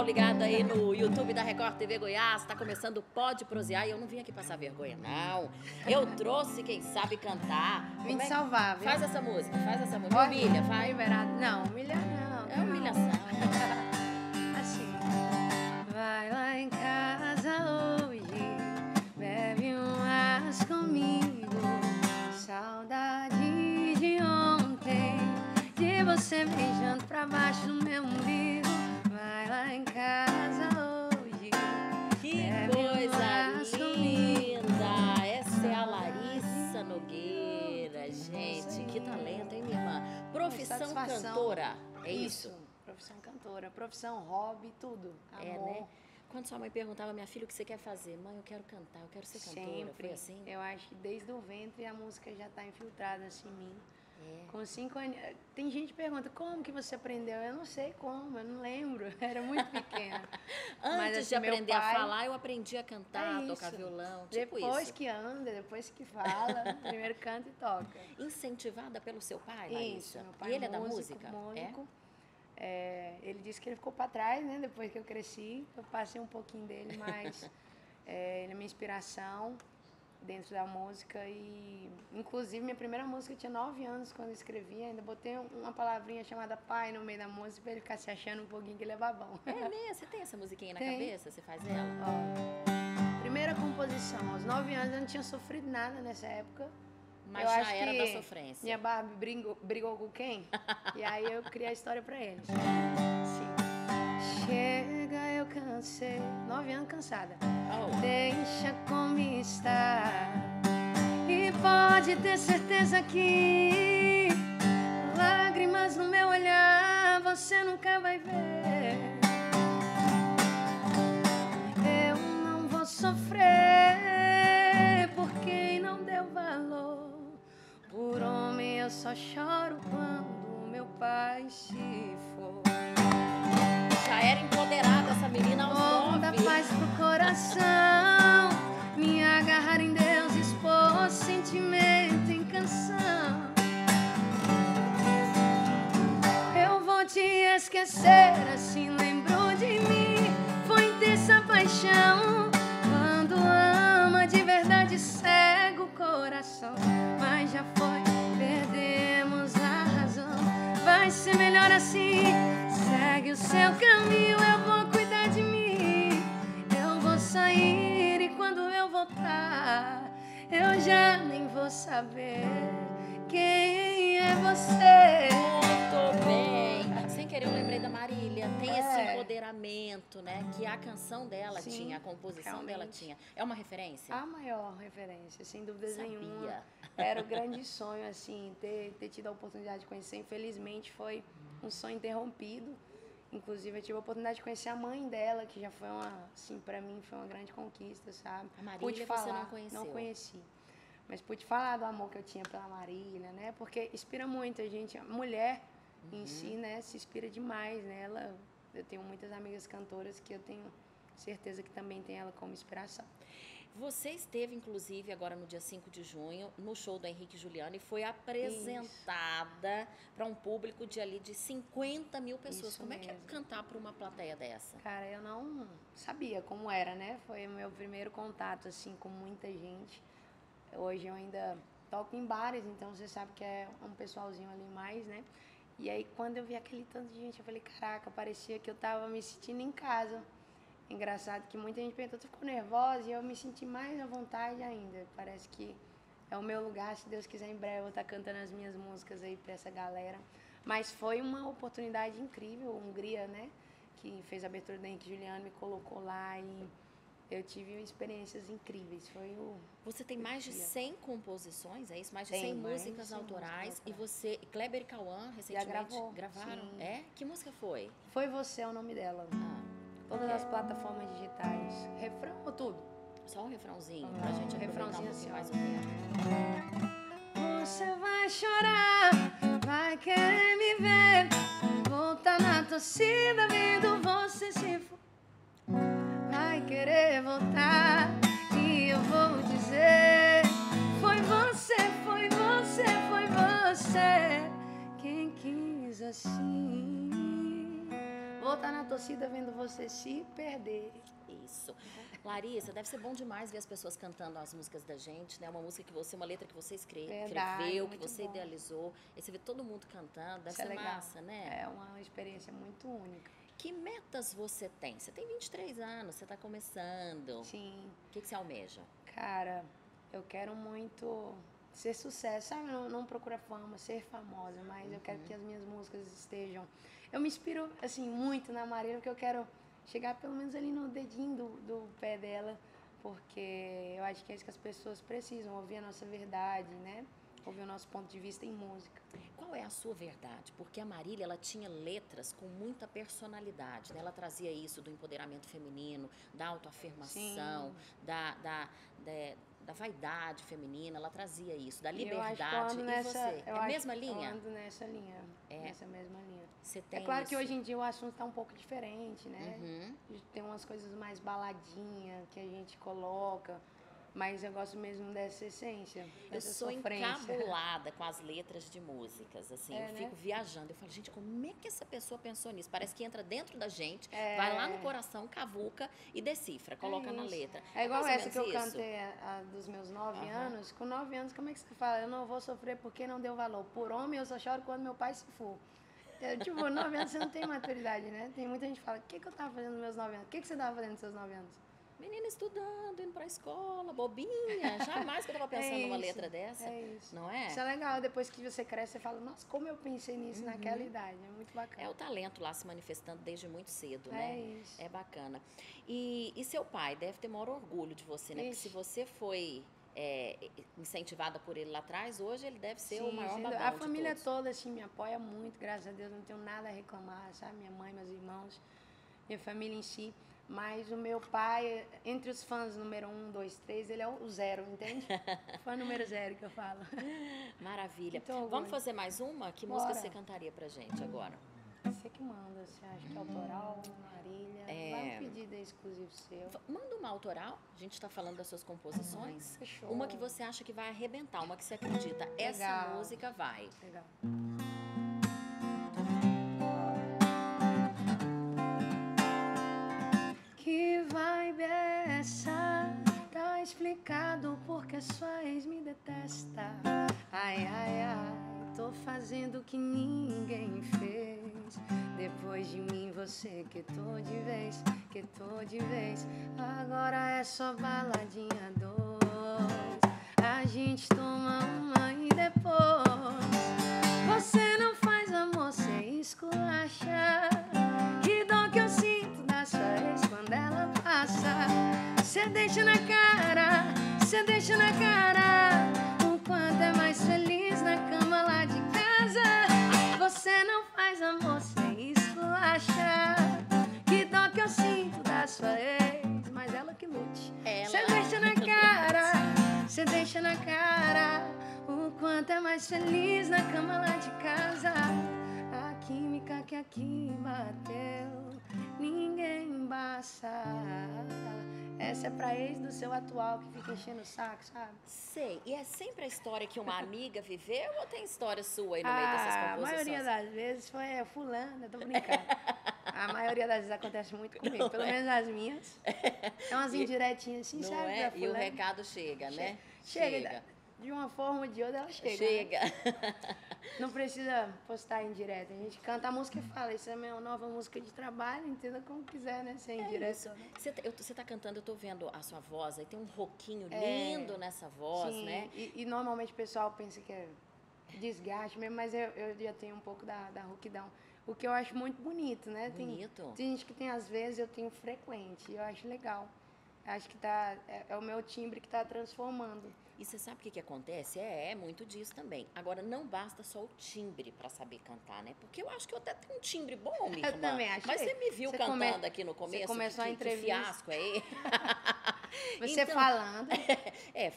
pessoal ligado aí no YouTube da Record TV Goiás, tá começando Pode Prosear, e eu não vim aqui passar vergonha, não. Eu trouxe quem sabe cantar. Vim te salvar, viu? Faz essa música, faz essa música. Humilha, faz. Liberado. Não, humilha não. É humilhação. Assim. Vai lá em casa hoje, bebe um as comigo, saudade de ontem, de você beijando pra baixo do meu umbigo. Vai lá em casa hoje. Que coisa linda! Essa é a Larissa Nogueira, gente. Que talento, hein, minha irmã? Profissão cantora, é isso? Profissão cantora, profissão hobby, tudo. Amor. É, né? Quando sua mãe perguntava, minha filha, o que você quer fazer? Mãe, eu quero cantar, eu quero ser cantora. Sempre. Foi assim? Eu acho que desde o ventre a música já está infiltrada assim, em mim. É. Com 5 anos... Tem gente que pergunta, como que você aprendeu? Eu não sei como, eu não lembro. Eu era muito pequena. Antes mas, assim, de aprender a falar, eu aprendi a cantar, tocar violão, tipo isso. Depois que anda, depois que fala, primeiro canta e toca. Incentivada pelo seu pai, Larissa? Isso, meu pai. E ele é da música? Mônico. É? É, ele disse que ele ficou para trás, né? Depois que eu cresci, eu passei um pouquinho dele, mas ele é minha inspiração dentro da música. E, inclusive, minha primeira música eu tinha 9 anos quando eu escrevi, ainda botei uma palavrinha chamada pai no meio da música para ele ficar se achando um pouquinho que ele é babão. É mesmo? Você tem essa musiquinha na cabeça? Você faz ela? Ó, primeira composição, aos 9 anos eu não tinha sofrido nada nessa época. Mas eu já acho era que da sofrência. Minha Barbie brigou com quem? E aí eu criei a história pra eles. Sim. Chega, eu cansei. 9 anos cansada. Oh. Deixa como está. E pode ter certeza que lágrimas no meu olhar você nunca vai ver. Eu não vou sofrer por quem não deu valor. Por homem eu só choro quando meu pai se for. Já era empoderada essa menina aos 9. Manda paz pro coração, me agarrar em Deus, expor sentimento em canção. Eu vou te esquecer, assim lembrou de mim. Foi intensa paixão, quando ama de verdade cega o coração. Mas já foi, perdemos a razão. Vai ser melhor assim. Segue o seu caminho, eu vou cuidar de mim. Eu vou sair e quando eu voltar, eu já nem vou saber quem é você. Muito bem. Sem querer eu lembrei da Marília. Tem esse empoderamento, né? Que a canção dela sim, tinha, a composição realmente dela tinha. É uma referência? A maior referência, sem dúvidas nenhuma. Era o grande sonho, assim, ter tido a oportunidade de conhecer. Infelizmente, foi um sonho interrompido. Inclusive, eu tive a oportunidade de conhecer a mãe dela, que já foi uma, assim, pra mim, foi uma grande conquista, sabe? A Marília pude falar, você não conheceu? Não conheci. Mas pude falar do amor que eu tinha pela Marília, né? Porque inspira muito a gente. A mulher em si, né, se inspira demais nela. Eu tenho muitas amigas cantoras que eu tenho certeza que também tem ela como inspiração. Você esteve, inclusive, agora no dia 5 de junho, no show do Henrique e Juliano, e foi apresentada para um público de ali de 50 mil pessoas. Isso como mesmo. É que é cantar para uma plateia dessa? Cara, eu não sabia como era, né? Foi o meu primeiro contato, assim, com muita gente. Hoje eu ainda toco em bares, então você sabe que é um pessoalzinho ali mais, né? E aí, quando eu vi aquele tanto de gente, eu falei, caraca, parecia que eu tava me sentindo em casa. Engraçado que muita gente perguntou, tu ficou nervosa? E eu me senti mais à vontade ainda. Parece que é o meu lugar, se Deus quiser, em breve eu vou estar cantando as minhas músicas aí pra essa galera. Mas foi uma oportunidade incrível, Hungria, né? Que fez a abertura da Henrique e Juliano, me colocou lá e eu tive experiências incríveis. Você tem mais de 100 composições, é isso? Mais de 100 músicas autorais. E você, Kleber e Cauã, recentemente gravaram. Sim. É? Que música foi? Foi Você, é o nome dela. Todas as plataformas digitais. Refrão ou tudo? Só um refrãozinho, pra gente aproveitar um pouquinho mais o tempo. Você vai chorar, vai querer me ver, voltar na torcida, vendo você se for. Vai querer voltar, e eu vou dizer, foi você, foi você, foi você, quem quis assim. vou estar na torcida vendo você se perder. Isso. Larissa, deve ser bom demais ver as pessoas cantando as músicas da gente, né? Uma música que você, uma letra que você escreveu, que você idealizou. E você vê todo mundo cantando, deve ser massa, né? É uma experiência muito única. Que metas você tem? Você tem 23 anos, você está começando. Sim. O que você almeja? Cara, eu quero muito ser sucesso, sabe? Não procurar fama, ser famosa, mas eu quero que as minhas músicas estejam... Eu me inspiro, assim, muito na Marília, porque eu quero chegar pelo menos ali no dedinho do pé dela, porque eu acho que é isso que as pessoas precisam, ouvir a nossa verdade, né? Ouvir o nosso ponto de vista em música. Qual é a sua verdade? Porque a Marília, ela tinha letras com muita personalidade, né? Ela trazia isso do empoderamento feminino, da autoafirmação, da vaidade feminina, ela trazia isso, da liberdade. E nessa, você? É a mesma linha? Eu ando nessa linha, nessa mesma linha. Você tem que hoje em dia o assunto está um pouco diferente, né? Tem umas coisas mais baladinha que a gente coloca. Mas eu gosto mesmo dessa essência. Eu sou encabulada com as letras de músicas, assim. Eu fico viajando. Eu falo, gente, como é que essa pessoa pensou nisso? Parece que entra dentro da gente, vai lá no coração, cavuca e decifra, coloca na letra. É igual essa que eu cantei dos meus 9 anos. Com 9 anos, como é que você fala? Eu não vou sofrer porque não deu valor. Por homem, eu só choro quando meu pai se for. Eu, tipo, 9 anos, você não tem maturidade, né? Tem muita gente que fala, o que eu tava fazendo nos meus 9 anos? O que você tava fazendo nos seus 9 anos? Menina estudando, indo pra escola, bobinha. Jamais que eu tava pensando numa letra dessa. É isso. Não é? Isso é legal. Depois que você cresce, você fala, nossa, como eu pensei nisso naquela idade. É muito bacana. É o talento lá se manifestando desde muito cedo, né? É isso. É bacana. E seu pai deve ter maior orgulho de você, né? Porque se você foi incentivada por ele lá atrás, hoje ele deve ser o maior babão de todos. A família toda, assim, me apoia muito, graças a Deus. Não tenho nada a reclamar, sabe? Minha mãe, meus irmãos, minha família em si. Mas o meu pai, entre os fãs número 1, 2, 3, ele é o 0, entende? Fã número 0 que eu falo. Maravilha. Então, vamos fazer mais uma? Que música você cantaria pra gente agora? Você que manda, você acha que é autoral, Marília? Vai um pedido exclusivo seu. Manda uma autoral, a gente tá falando das suas composições. Fechou. Uma que você acha que vai arrebentar, uma que você acredita. Legal. Essa música vai. Legal. Explicado porque sua ex me detesta. Ai, ai, ai, tô fazendo o que ninguém fez. Depois de mim você quietou de vez, quietou de vez. Agora é só baladinha 2. A gente toma uma e depois você não faz amor, você esculacha. Que dó que eu sinto da sua ex quando ela passa. Cê deixa na cara, cê deixa na cara o quanto é mais feliz na cama lá de casa. Você não faz amor, cê esculacha. Que dó que eu sinto da sua ex, mas ela que lute. Cê deixa na cara, cê deixa na cara o quanto é mais feliz na cama lá de casa. A química que aqui bateu, ninguém embaça. Essa é pra ex do seu atual que fica enchendo o saco, sabe? Sei. E é sempre a história que uma amiga viveu ou tem história sua aí no meio dessas composições? A maioria das vezes foi fulana, tô brincando. A maioria das vezes acontece muito comigo, pelo menos as minhas. É umas indiretinhas assim, sabe? Da fulana. E o recado chega, né? Chega. De uma forma ou de outra ela chega. Chega. Né? Não precisa postar indireta. A gente canta a música e fala, isso é minha nova música de trabalho, entenda como quiser, né? Sem indireta. Você tá cantando, eu tô vendo a sua voz, aí tem um roquinho lindo nessa voz, sim, né? E normalmente o pessoal pensa que é desgaste mesmo, mas eu já tenho um pouco da rouquidão. O que eu acho muito bonito, né? Bonito. Tem gente que tem às vezes, eu tenho frequente, eu acho legal. Acho que é o meu timbre que tá transformando. E você sabe o que acontece? É muito disso também. Agora, não basta só o timbre para saber cantar, né? Porque eu acho que eu até tenho um timbre bom, minha irmã. Eu também acho. Mas você me viu cantando aqui no começo. Você começou a entrevista. Que fiasco aí. Você então, falando.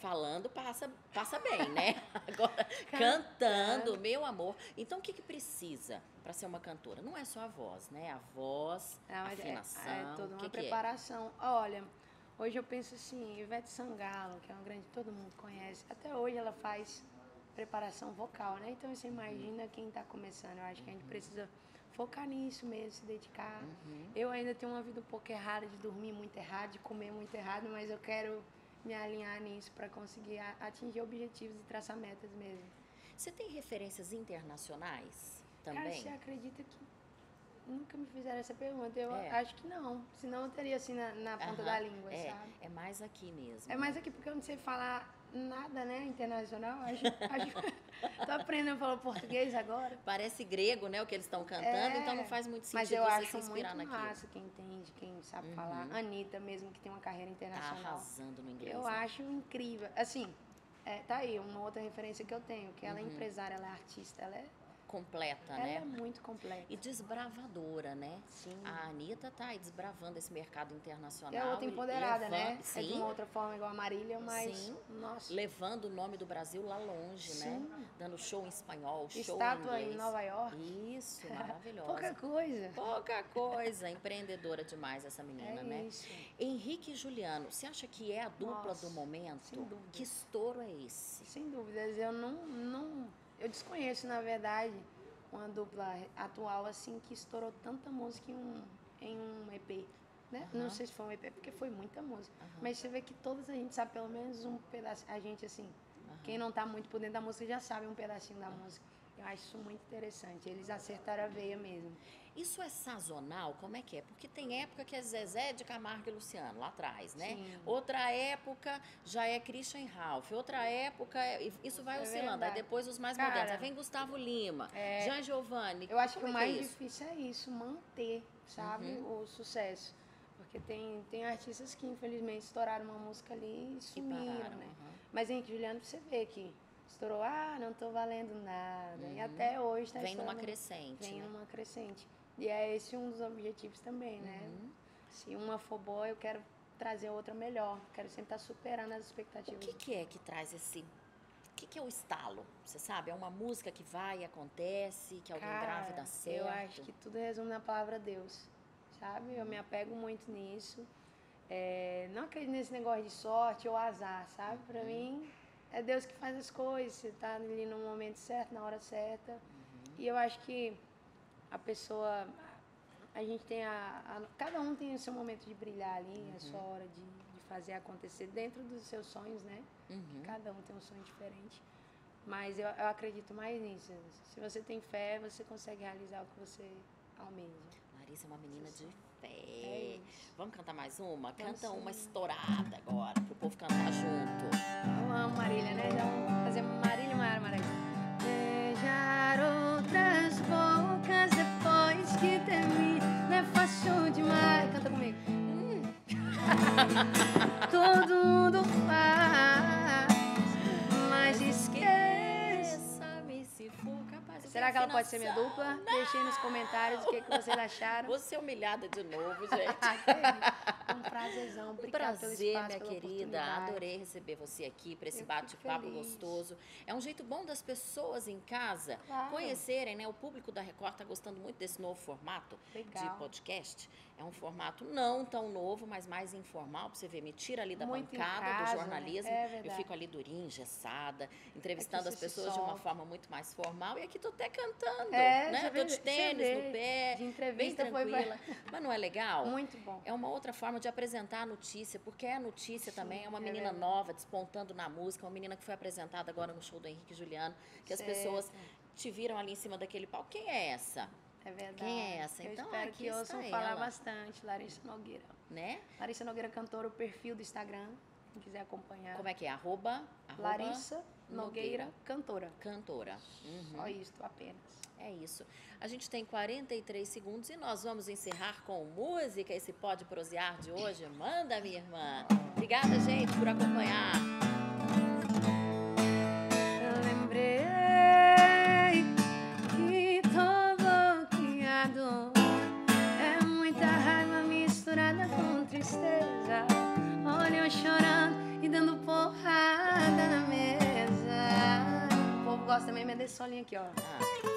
Falando passa bem, né? Agora, cantando, meu amor. Então, o que precisa para ser uma cantora? Não é só a voz, né? A voz, a afinação. É toda uma preparação. Olha... Hoje eu penso assim, Ivete Sangalo, que é uma grande, todo mundo conhece, até hoje ela faz preparação vocal, né? Então você imagina quem está começando, eu acho que a gente precisa focar nisso mesmo, se dedicar. Uhum. Eu ainda tenho uma vida um pouco errada, de dormir muito errado, de comer muito errado, mas eu quero me alinhar nisso para conseguir atingir objetivos e traçar metas mesmo. Você tem referências internacionais também? Cara, você acredita que nunca me fizeram essa pergunta? Eu acho que não, senão eu teria assim na ponta da língua, sabe? É mais aqui mesmo. É mais aqui, porque eu não sei falar nada, né, internacional. Acho, tô aprendendo a falar português agora. Parece grego, né, o que eles estão cantando, então não faz muito sentido você se inspirar naquilo. Mas eu acho muito massa quem entende, quem sabe falar. Anitta mesmo, que tem uma carreira internacional. Tá arrasando no inglês. Eu acho incrível. Assim, tá aí uma outra referência que eu tenho, que ela é empresária, ela é artista, ela é completa, né? Ela é muito completa. E desbravadora, né? Sim. A Anitta tá aí desbravando esse mercado internacional. E é outra empoderada, né? Sim. É de uma outra forma, igual a Marília, mas... Sim. Nossa. Levando o nome do Brasil lá longe, sim, né? Dando show em espanhol, show em inglês. Em Nova York. Isso, maravilhosa. Pouca coisa. Pouca coisa. Empreendedora demais essa menina, né? Isso. Henrique e Juliano, você acha que é a dupla do momento? Sem dúvida. Que estouro é esse? Sem dúvidas. Eu Eu desconheço, na verdade, uma dupla atual, assim, que estourou tanta música em um EP, né? Não sei se foi um EP, porque foi muita música. Mas você vê que todas a gente sabe pelo menos um pedaço. A gente, assim, quem não tá muito por dentro da música já sabe um pedacinho da música. Eu acho isso muito interessante. Eles acertaram a veia mesmo. Isso é sazonal? Como é que é? Porque tem época que é Zezé de Camargo e Luciano, lá atrás, né? Sim. Outra época já é Christian Ralph. Outra época... Isso vai oscilando. Aí depois os mais modernos. Aí vem Gustavo Lima, Jean Giovanni. Eu acho que o mais difícil é isso, manter, sabe, o sucesso. Porque tem artistas que, infelizmente, estouraram uma música ali e sumiram, pararam, né? Mas, Henrique e Juliano, você vê que estourou, não tô valendo nada. E até hoje tá estourando. Vem numa crescente. Vem numa crescente. E é esse um dos objetivos também, né? Se uma for boa, eu quero trazer outra melhor. Quero sempre estar superando as expectativas. O que é que traz esse... O que é o estalo? Você sabe? É uma música que vai, acontece, que alguém grave dá certo? Eu acho que tudo resume na palavra Deus, sabe? Eu me apego muito nisso. Não acredito nesse negócio de sorte ou azar, sabe? Pra mim... É Deus que faz as coisas, você tá ali no momento certo, na hora certa. E eu acho que a pessoa, a gente tem cada um tem o seu momento de brilhar ali, a sua hora de fazer acontecer dentro dos seus sonhos, né? Porque cada um tem um sonho diferente. Mas eu acredito mais nisso. Se você tem fé, você consegue realizar o que você almeja. Larissa é uma menina de fé. Vamos cantar mais uma? Canta uma estourada agora, pro povo cantar junto. Eu amo Marília, né? Então, fazer Marília e Maravilha. Beijar outras bocas depois que termina é fácil demais. Canta comigo. Todo mundo faz, mas esqueça-me se for capaz. Será que ela pode ser minha dupla? Não. Deixem nos comentários o que vocês acharam. Vou ser humilhada de novo, gente. Um prazerzão, obrigada pelo espaço, minha querida. Adorei receber você aqui para esse bate-papo gostoso. É um jeito bom das pessoas em casa conhecerem, né? O público da Record está gostando muito desse novo formato de podcast. É um formato não tão novo, mas mais informal, para você ver. Me tira ali da bancada do jornalismo. Né? Eu fico ali durinha, engessada, entrevistando as pessoas de uma forma muito mais formal. E aqui tô até cantando, né? Tô de tênis no pé, de entrevista bem tranquila. Mas não é legal? Muito bom. É uma outra forma de apresentar a notícia, porque é a notícia também, é uma menina nova, despontando na música, uma menina que foi apresentada agora no show do Henrique e Juliano, que as pessoas te viram ali em cima daquele palco. Quem é essa? É verdade. Quem é essa? Eu então, aqui que ouçam falar bastante, Larissa Nogueira. Né? Larissa Nogueira, cantora, o perfil do Instagram, quem quiser acompanhar. Como é que é? @ Larissa Nogueira, cantora. Cantora. Só isso, apenas. É isso. A gente tem 43 segundos e nós vamos encerrar com música esse Pode Prosear de hoje. Manda, minha irmã. Obrigada, gente, por acompanhar. Lembrei que tô bloqueado. É muita raiva misturada com tristeza. Olha eu chorando e dando porrada na mesa. O povo gosta também, mas desse solinho aqui, ó.